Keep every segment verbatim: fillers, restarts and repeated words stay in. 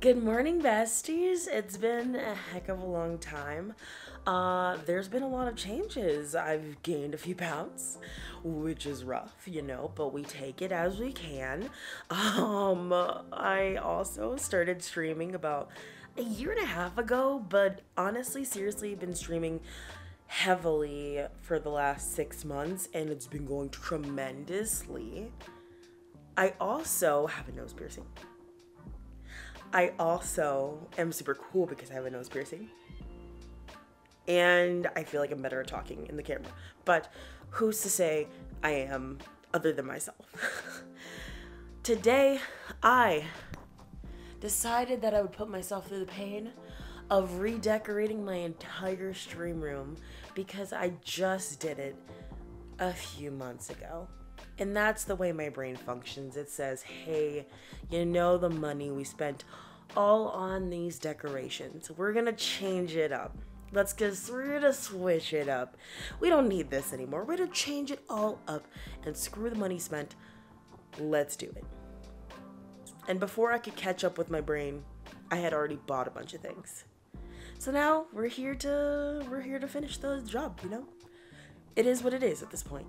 Good morning, besties. It's been a heck of a long time. Uh, there's been a lot of changes. I've gained a few pounds, which is rough, you know, but we take it as we can. Um, I also started streaming about a year and a half ago, but honestly, seriously, been streaming heavily for the last six months, and it's been going tremendously. I also have a nose piercing. I also am super cool because I have a nose piercing. And I feel like I'm better at talking in the camera. But who's to say I am other than myself? Today, I decided that I would put myself through the pain of redecorating my entire stream room because I just did it a few months ago. And that's the way my brain functions. It says, hey, you know the money we spent all on these decorations. We're gonna change it up. Let's just, we're gonna switch it up. We don't need this anymore. We're gonna change it all up and screw the money spent. Let's do it. And before I could catch up with my brain, I had already bought a bunch of things. So now we're here to, we're here to finish the job, you know? It is what it is at this point.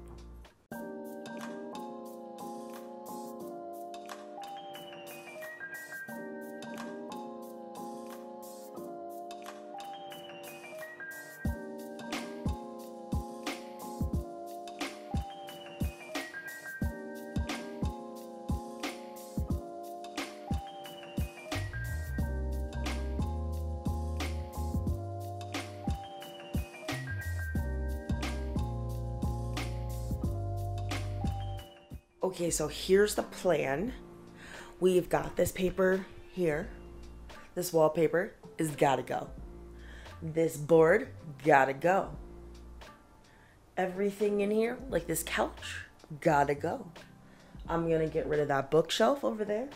Okay, so here's the plan. We've got this paper here. This wallpaper is gotta go. This board, gotta go. Everything in here, like this couch, gotta go. I'm gonna get rid of that bookshelf over there.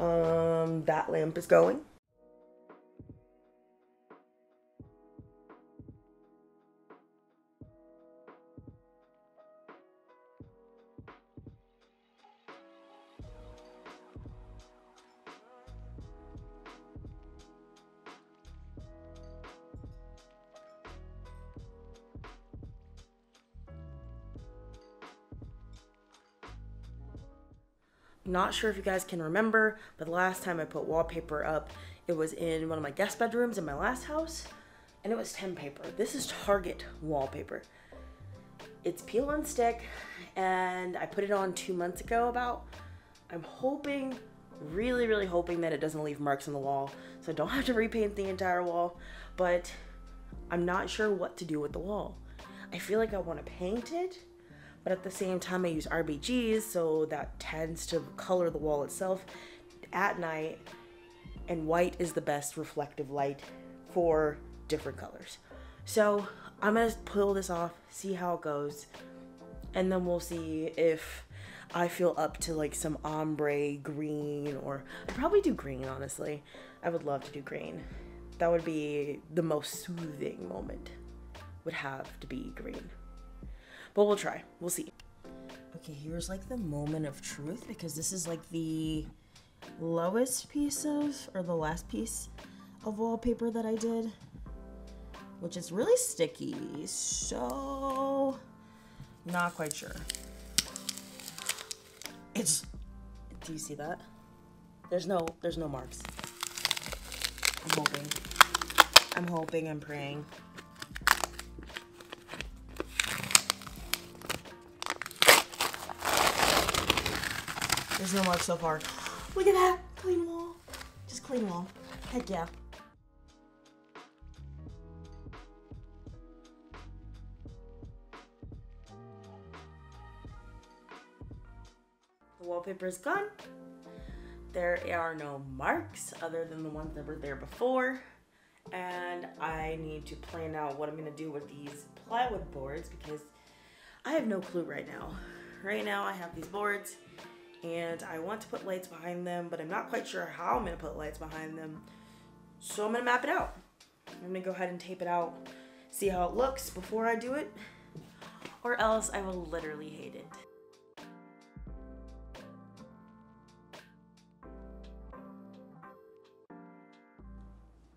Um, that lamp is going. Not sure if you guys can remember, but the last time I put wallpaper up, it was in one of my guest bedrooms in my last house, and it was temp paper. This is Target wallpaper. It's peel and stick, and I put it on two months ago about. I'm hoping, really, really hoping that it doesn't leave marks on the wall, so I don't have to repaint the entire wall, but I'm not sure what to do with the wall. I feel like I want to paint it, but at the same time I use R G Bs, so that tends to color the wall itself at night, and white is the best reflective light for different colors. So I'm gonna pull this off, see how it goes, and then we'll see if I feel up to like some ombre green, or I'd probably do green, honestly. I would love to do green. That would be the most soothing moment, would have to be green. But we'll try, we'll see. Okay, here's like the moment of truth, because this is like the lowest piece of, or the last piece of wallpaper that I did, which is really sticky, so not quite sure. It's, do you see that? There's no, there's no marks. I'm hoping, I'm hoping, I'm praying. There's no mark so far. Look at that, clean wall. Just clean wall, heck yeah. The wallpaper is gone. There are no marks other than the ones that were there before. And I need to plan out what I'm gonna do with these plywood boards, because I have no clue right now. Right now I have these boards, and I want to put lights behind them, but I'm not quite sure how I'm gonna put lights behind them. So I'm gonna map it out. I'm gonna go ahead and tape it out, see how it looks before I do it, or else I will literally hate it.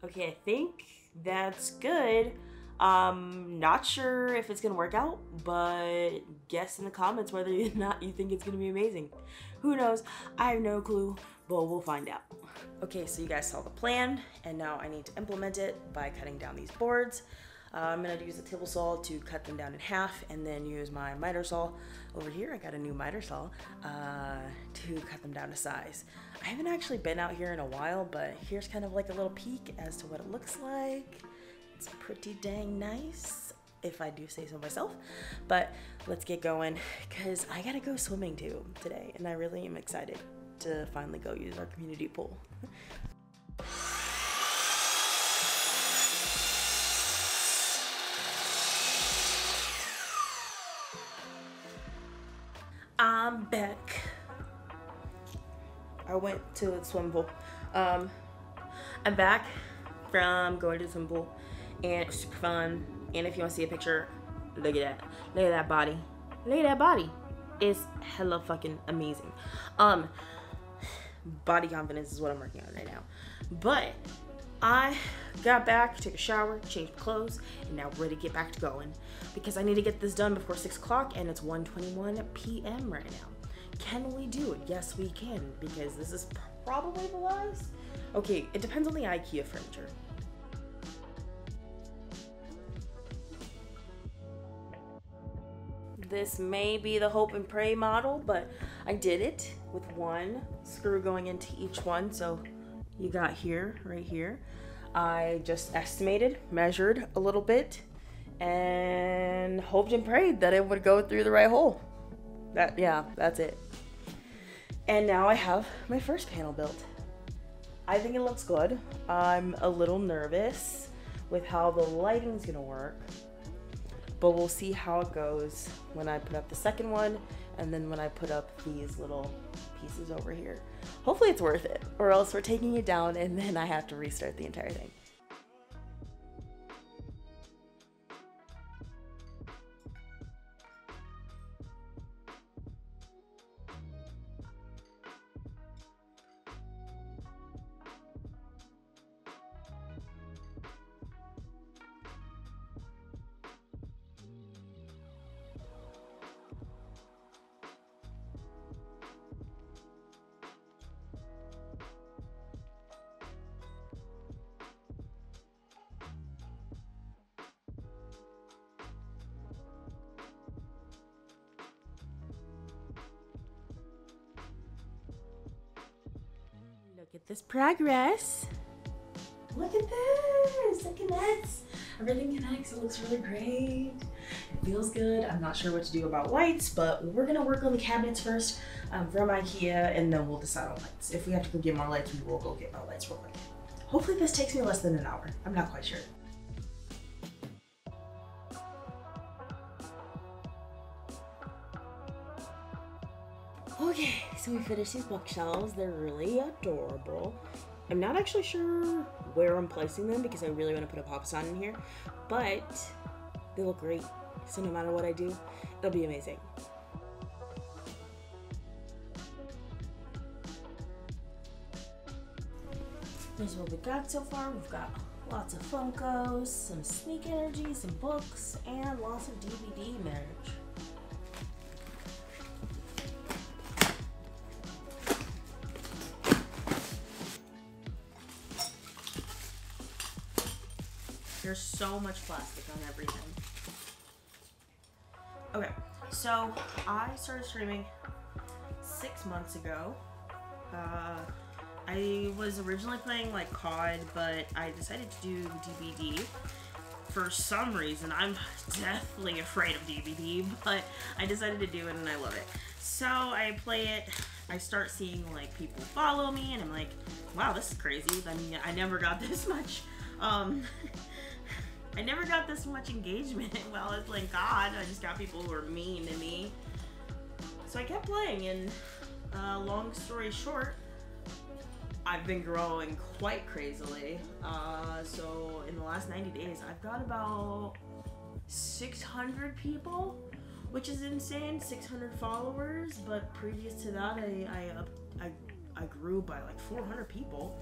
Okay, I think that's good. Um, not sure if it's gonna work out, but guess in the comments whether or not you think it's gonna be amazing. Who knows? I have no clue, but we'll find out. Okay, so you guys saw the plan, and now I need to implement it by cutting down these boards. Uh, I'm gonna use a table saw to cut them down in half, and then use my miter saw over here. I got a new miter saw uh, to cut them down to size. I haven't actually been out here in a while, but here's kind of like a little peek as to what it looks like. It's pretty dang nice, if I do say so myself, but let's get going because I gotta go swimming too today, and I really am excited to finally go use our community pool. I'm back. I went to the swim pool. Um, I'm back from going to the swim pool, and it was super fun. And if you want to see a picture, look at that. Look at that body. Look at that body. It's hella fucking amazing. Um, body confidence is what I'm working on right now. But I got back, took a shower, changed clothes, and now ready to get back to going because I need to get this done before six o'clock, and it's one twenty-one p m right now. Can we do it? Yes, we can, because this is probably the last. Okay, it depends on the IKEA furniture. This may be the hope and pray model, but I did it with one screw going into each one. So you got here, right here. I just estimated, measured a little bit, and hoped and prayed that it would go through the right hole. That, yeah, that's it. And now I have my first panel built. I think it looks good. I'm a little nervous with how the lighting's gonna work, but we'll see how it goes when I put up the second one, and then when I put up these little pieces over here. Hopefully it's worth it, or else we're taking it down and then I have to restart the entire thing. Look at this progress. Look at this, it connects. Everything connects, it looks really great. It feels good. I'm not sure what to do about lights, but we're gonna work on the cabinets first um, from IKEA, and then we'll decide on lights. If we have to go get more lights, we will go get more lights real quick. Hopefully this takes me less than an hour. I'm not quite sure. Okay, so we finished these bookshelves. They're really adorable. I'm not actually sure where I'm placing them because I really want to put a pop sign in here, but they look great. So no matter what I do, it'll be amazing. Here's what we got so far. We've got lots of Funkos, some Sneak Energy, some books, and lots of D V D merch. There's so much plastic on everything. Okay, so I started streaming six months ago. Uh, I was originally playing like C O D, but I decided to do D B D for some reason. I'm deathly afraid of D B D, but I decided to do it and I love it. So I play it, I start seeing like people follow me, and I'm like, wow, this is crazy. I mean, I never got this much. Um, I never got this much engagement while I was playing C O D. I just got people who were mean to me. So I kept playing, and uh, long story short, I've been growing quite crazily. Uh, so in the last ninety days, I've got about six hundred people, which is insane, six hundred followers. But previous to that, I, I, I, I grew by like four hundred people.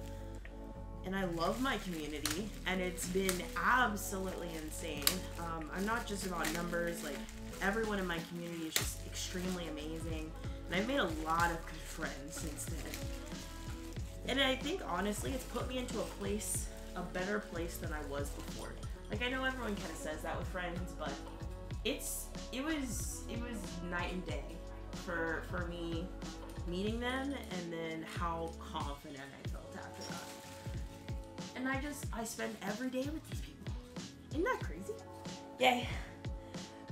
and I love my community, and it's been absolutely insane. Um, I'm not just about numbers, like everyone in my community is just extremely amazing, and I've made a lot of good friends since then. And I think honestly, it's put me into a place, a better place than I was before. Like I know everyone kind of says that with friends, but it's it was it was night and day for for me meeting them, and then how confident I felt after that. And I just I spend every day with these people. Isn't that crazy? Yay!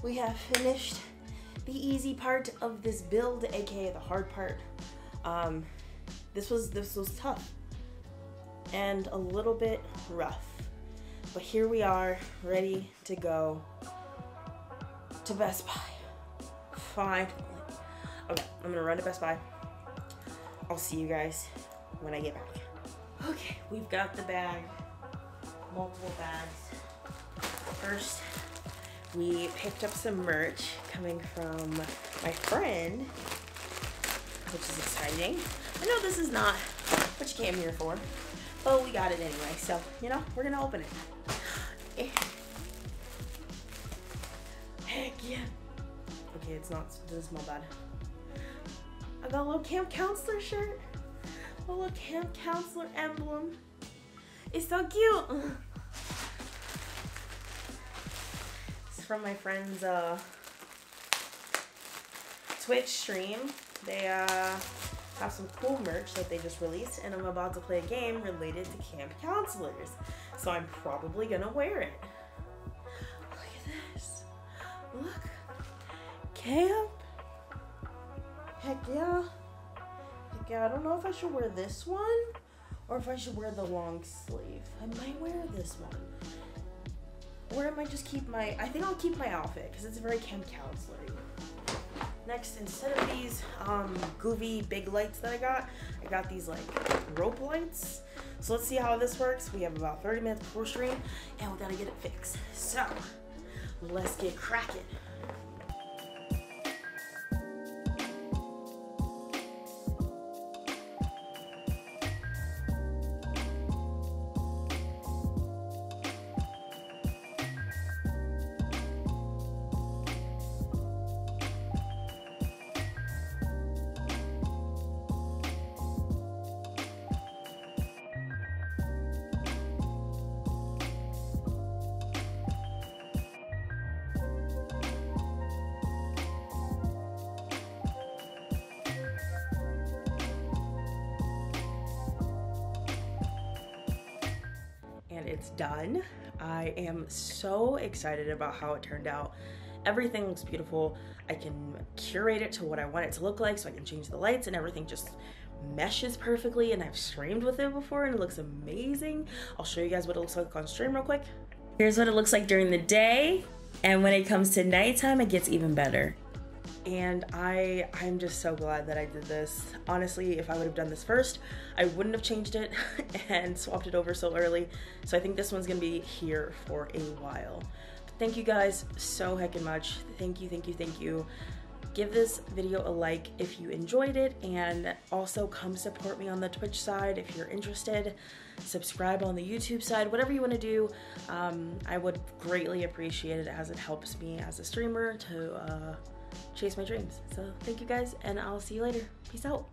We have finished the easy part of this build, aka the hard part. Um, this was this was tough and a little bit rough, but here we are, ready to go to Best Buy. Finally. Okay, I'm gonna run to Best Buy. I'll see you guys when I get back. Okay, we've got the bag, multiple bags. First, we picked up some merch coming from my friend, which is exciting. I know this is not what you came here for, but we got it anyway, so, you know, we're gonna open it. Heck yeah. Okay, it's not, it doesn't smell bad. I got a little camp counselor shirt, a little camp counselor emblem. It's so cute. It's from my friend's uh, Twitch stream. They uh, have some cool merch that they just released, and I'm about to play a game related to camp counselors. So I'm probably gonna wear it. Look at this. Look. Camp. Heck yeah. Heck yeah, I don't know if I should wear this one or if I should wear the long sleeve. I might wear this one. Or I might just keep my, I think I'll keep my outfit because it's very camp counselory. Next, instead of these um, goofy big lights that I got, I got these like rope lights. So let's see how this works. We have about thirty minutes before stream and we gotta get it fixed. So let's get cracking. It's done. I am so excited about how it turned out. Everything looks beautiful. I can curate it to what I want it to look like, so I can change the lights and everything just meshes perfectly, and I've streamed with it before and it looks amazing. I'll show you guys what it looks like on stream real quick. Here's what it looks like during the day, and when it comes to nighttime it gets even better. And I, I'm just so glad that I did this. Honestly, if I would have done this first, I wouldn't have changed it and swapped it over so early. So I think this one's gonna be here for a while. But thank you guys so heckin' much. Thank you, thank you, thank you. Give this video a like if you enjoyed it, and also come support me on the Twitch side if you're interested. Subscribe on the YouTube side, whatever you want to do. Um, I would greatly appreciate it as it helps me as a streamer to uh, chase my dreams. So thank you guys, and I'll see you later. Peace out.